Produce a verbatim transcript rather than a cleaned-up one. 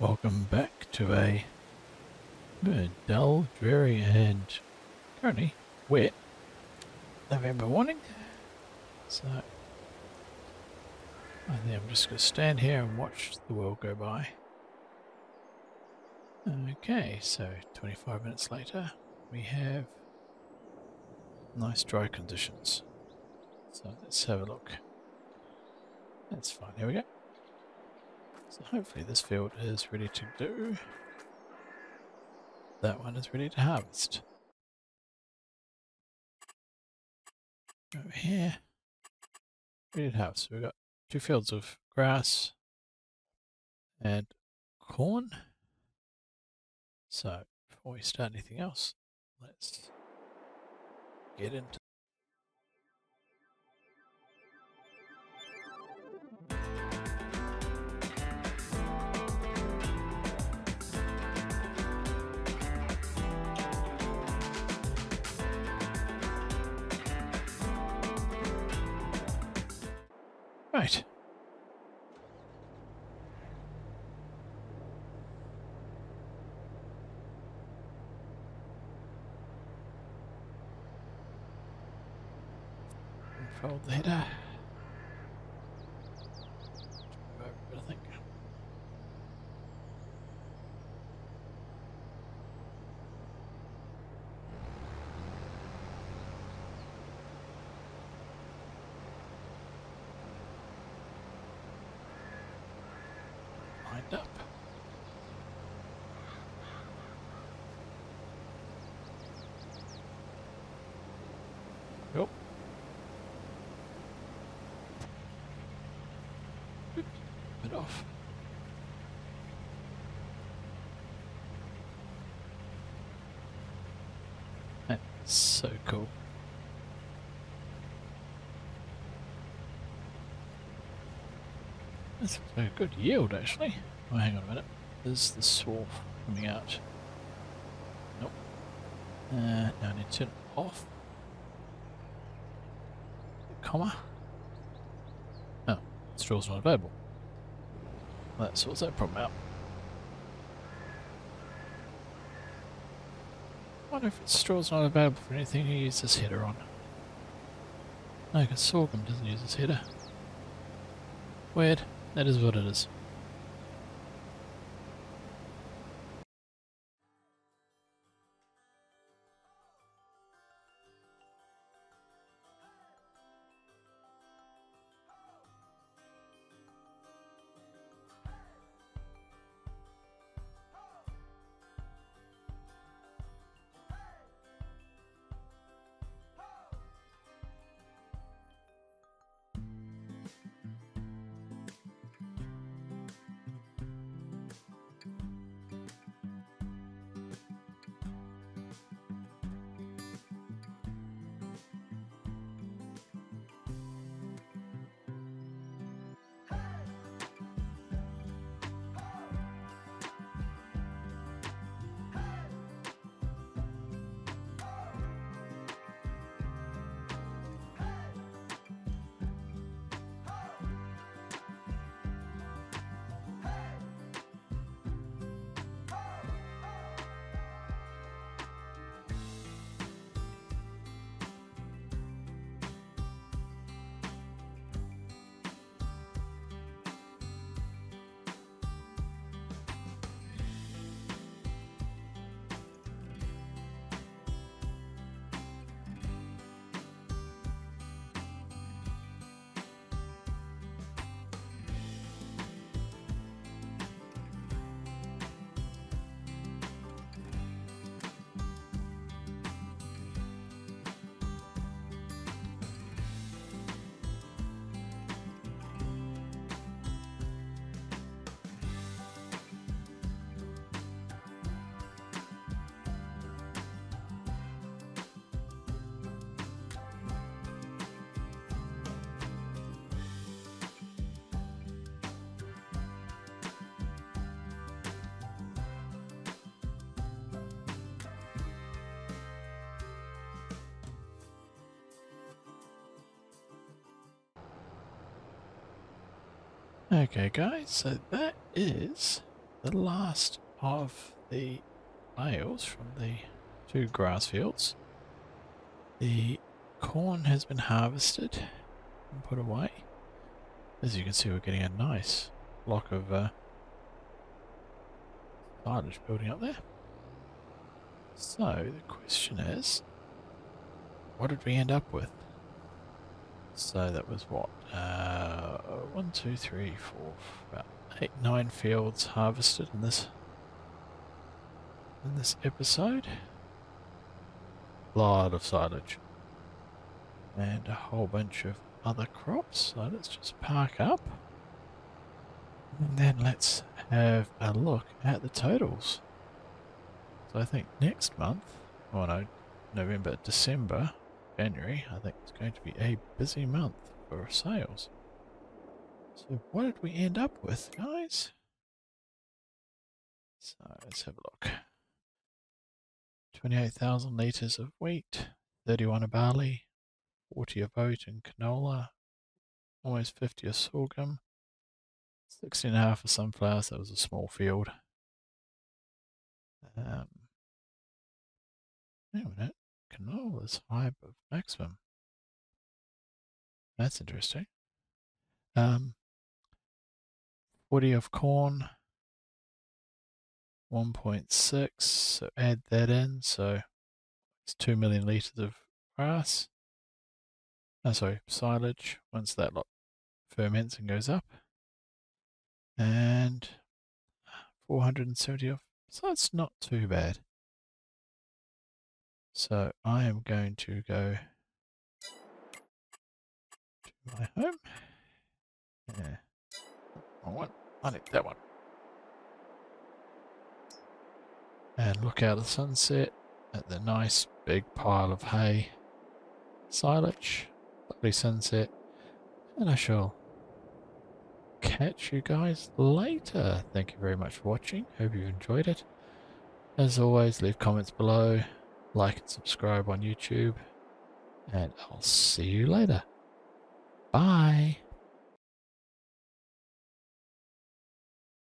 Welcome back to a bit dull, dreary and currently wet November morning. So I think I'm just going to stand here and watch the world go by. Okay, so twenty-five minutes later we have nice dry conditions. So let's have a look. That's fine, here we go. So hopefully this field is ready to do. That one is ready to harvest. Over here, ready to harvest. So we've got two fields of grass and corn. So before we start anything else, let's get into right. Control the header. Move over, I think. Lined up. Nope. It off. That's so cool. That's a good yield actually. Oh, hang on a minute. There's the swarf coming out. Nope. Uh, now I need to turn it off. Comma. Oh, straw's not available. That sorts that problem out. I wonder if it's straw's not available for anything. Who uses this header on? No, because sorghum doesn't use this header. Weird. That is what it is. Okay guys, so that is the last of the males from the two grass fields. The corn has been harvested and put away. As you can see, we're getting a nice block of uh, silage building up there. So the question is, what did we end up with? So that was what? Uh, one, two, three, four, about eight, nine fields harvested in this in this episode. A lot of silage and a whole bunch of other crops. So let's just park up and then let's have a look at the totals. So I think next month, oh no, November, December, January, I think it's going to be a busy month for sales. So what did we end up with, guys? So let's have a look. twenty-eight thousand litres of wheat, thirty-one of barley, forty of oat and canola, almost fifty of sorghum, sixteen and a half of sunflowers. That was a small field. Um, wait a minute, canola's high above maximum. That's interesting. Um, forty of corn, one point six, so add that in, so it's two million litres of grass. Oh, sorry, silage, once that lot ferments and goes up. And four hundred seventy of, so it's not too bad. So I am going to go to my home. Yeah, wrong one. I need that one. And look out at the sunset at the nice big pile of hay, silage, lovely sunset, and I shall catch you guys later. Thank you very much for watching. Hope you enjoyed it. As always, leave comments below, like and subscribe on YouTube, and I'll see you later. Bye.